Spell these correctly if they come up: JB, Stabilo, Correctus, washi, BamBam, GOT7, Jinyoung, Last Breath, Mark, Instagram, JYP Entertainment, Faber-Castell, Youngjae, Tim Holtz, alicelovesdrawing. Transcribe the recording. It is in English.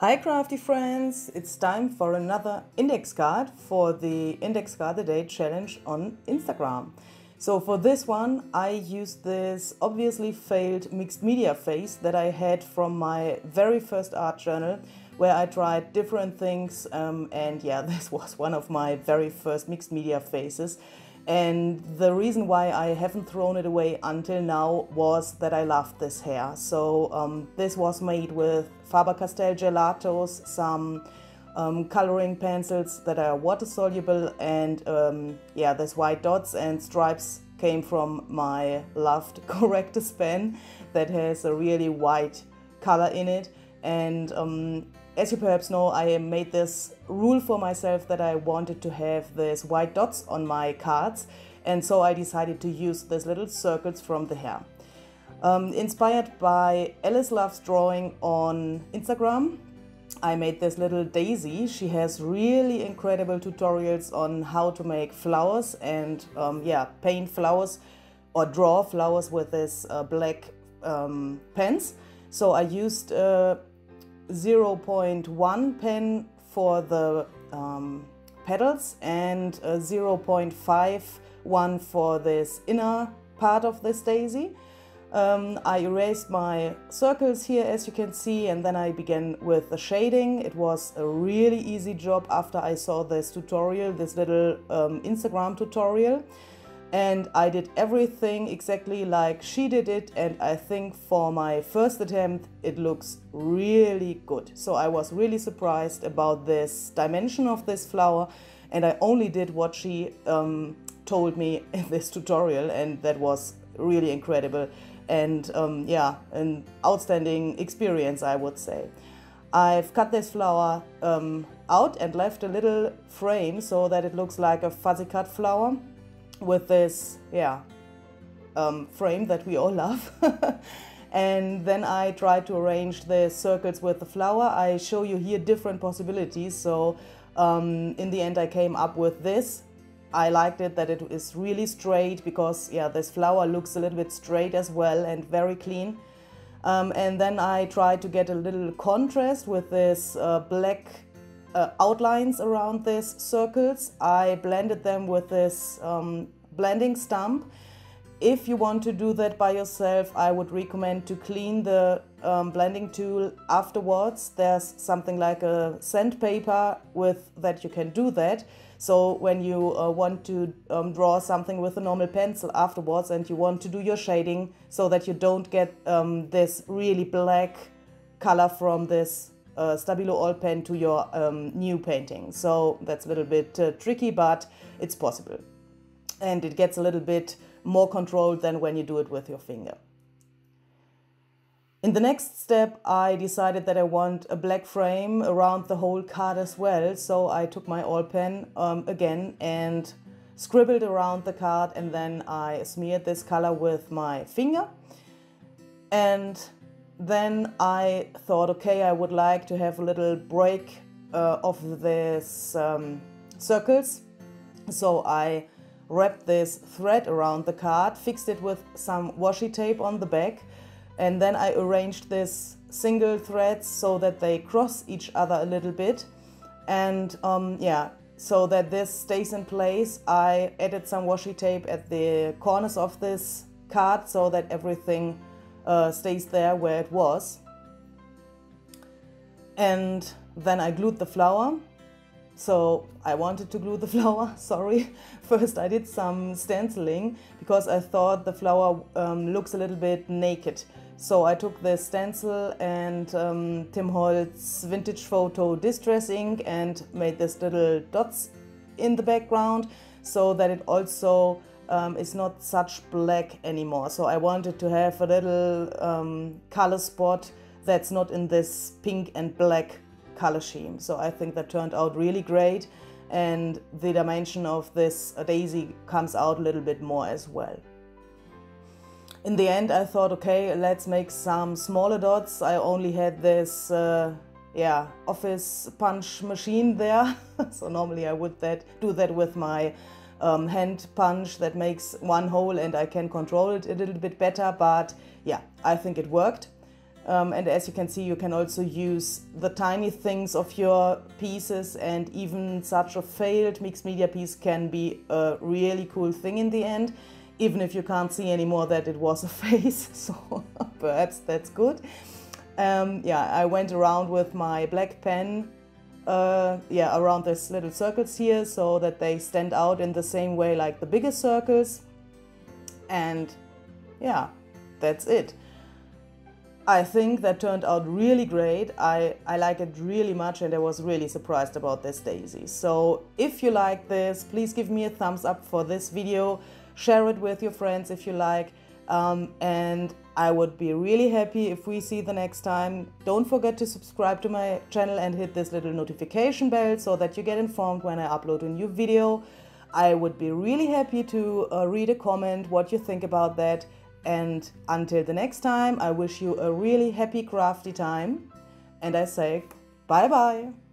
Hi crafty friends, it's time for another index card for the Index Card the Day challenge on Instagram. So for this one I used this obviously failed mixed media phase that I had from my very first art journal where I tried different things and yeah, this was one of my very first mixed media phases. And the reason why I haven't thrown it away until now was that I loved this hair. So this was made with Faber-Castell gelatos, some coloring pencils that are water soluble, and yeah, these white dots and stripes came from my loved Correctus pen that has a really white color in it. And as you perhaps know, I made this rule for myself that I wanted to have these white dots on my cards, and so I decided to use these little circles from the hair. Inspired by alicelovesdrawing on Instagram, I made this little daisy. She has really incredible tutorials on how to make flowers and yeah, paint flowers or draw flowers with this black pens. So I used 0.1 pen for the petals and 0.51 for this inner part of this daisy. I erased my circles here, as you can see, and then I began with the shading. It was a really easy job after I saw this tutorial, this little Instagram tutorial, and I did everything exactly like she did it, and I think for my first attempt it looks really good. So I was really surprised about this dimension of this flower, and I only did what she told me in this tutorial, and that was really incredible and yeah, an outstanding experience, I would say. I've cut this flower out and left a little frame so that it looks like a fuzzy cut flower with this, yeah, frame that we all love. And then I tried to arrange the circles with the flower. I show you here different possibilities. So in the end I came up with this. I liked it that it is really straight because yeah, this flower looks a little bit straight as well and very clean. And then I tried to get a little contrast with this black outlines around these circles. I blended them with this blending stamp. If you want to do that by yourself, I would recommend to clean the blending tool afterwards. There's something like a sandpaper with that you can do that. So when you want to draw something with a normal pencil afterwards and you want to do your shading so that you don't get this really black color from this Stabilo oil pen to your new painting. So that's a little bit tricky, but it's possible. And it gets a little bit more controlled than when you do it with your finger. In the next step, I decided that I want a black frame around the whole card as well. So I took my oil pen again and scribbled around the card, and then I smeared this color with my finger. And then I thought, okay, I would like to have a little break of these circles. So I wrapped this thread around the card, fixed it with some washi tape on the back, and then I arranged these single threads so that they cross each other a little bit. And yeah, so that this stays in place, I added some washi tape at the corners of this card so that everything stays there where it was. And then I glued the flower. So I wanted to glue the flower, sorry. First I did some stenciling because I thought the flower looks a little bit naked. So I took the stencil and Tim Holtz vintage photo distress ink and made these little dots in the background so that it also it's not such black anymore. So I wanted to have a little color spot that's not in this pink and black color scheme. So I think that turned out really great, and the dimension of this daisy comes out a little bit more as well. In the end I thought, okay, let's make some smaller dots. I only had this yeah, office punch machine there. So normally I would do that with my hand punch that makes one hole and I can control it a little bit better, but yeah, I think it worked. And as you can see, you can also use the tiny things of your pieces, and even such a failed mixed media piece can be a really cool thing in the end, even if you can't see anymore that it was a face, so perhaps that's good. Yeah, I went around with my black pen around these little circles here so that they stand out in the same way like the bigger circles, and yeah, that's it. I think that turned out really great. I like it really much, and I was really surprised about this daisy. So if you like this, please give me a thumbs up for this video. Share it with your friends if you like. And I would be really happy if we see the next time. Don't forget to subscribe to my channel and hit this little notification bell so that you get informed when I upload a new video. I would be really happy to read a comment what you think about that. And until the next time, I wish you a really happy crafty time, and I say bye-bye.